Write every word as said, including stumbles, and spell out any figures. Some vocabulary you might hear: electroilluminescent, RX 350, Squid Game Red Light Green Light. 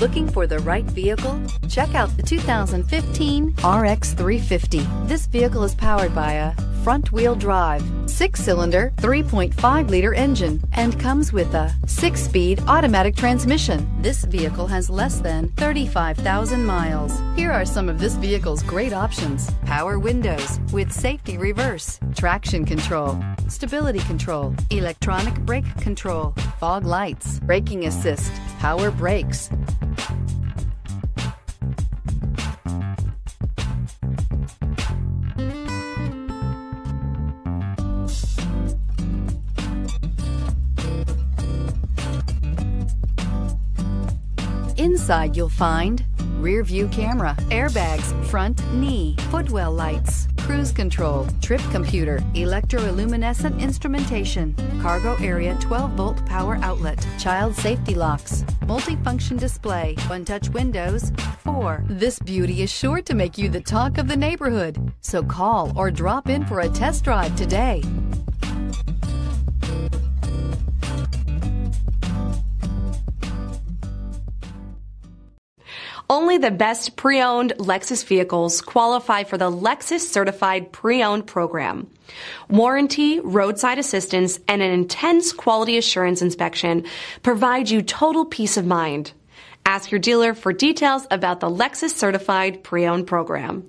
Looking for the right vehicle? Check out the two thousand fifteen R X three fifty. This vehicle is powered by a front-wheel drive, six-cylinder, three point five liter engine, and comes with a six-speed automatic transmission. This vehicle has less than thirty-five thousand miles. Here are some of this vehicle's great options: power windows with safety reverse, traction control, stability control, electronic brake control, fog lights, braking assist, power brakes. Inside you'll find rear view camera, airbags, front knee, footwell lights, cruise control, trip computer, electroilluminescent instrumentation, cargo area twelve volt power outlet, child safety locks, multifunction display, one-touch windows, four. This beauty is sure to make you the talk of the neighborhood, so call or drop in for a test drive today. Only the best pre-owned Lexus vehicles qualify for the Lexus Certified Pre-Owned Program. Warranty, roadside assistance, and an intense quality assurance inspection provide you total peace of mind. Ask your dealer for details about the Lexus Certified Pre-Owned Program.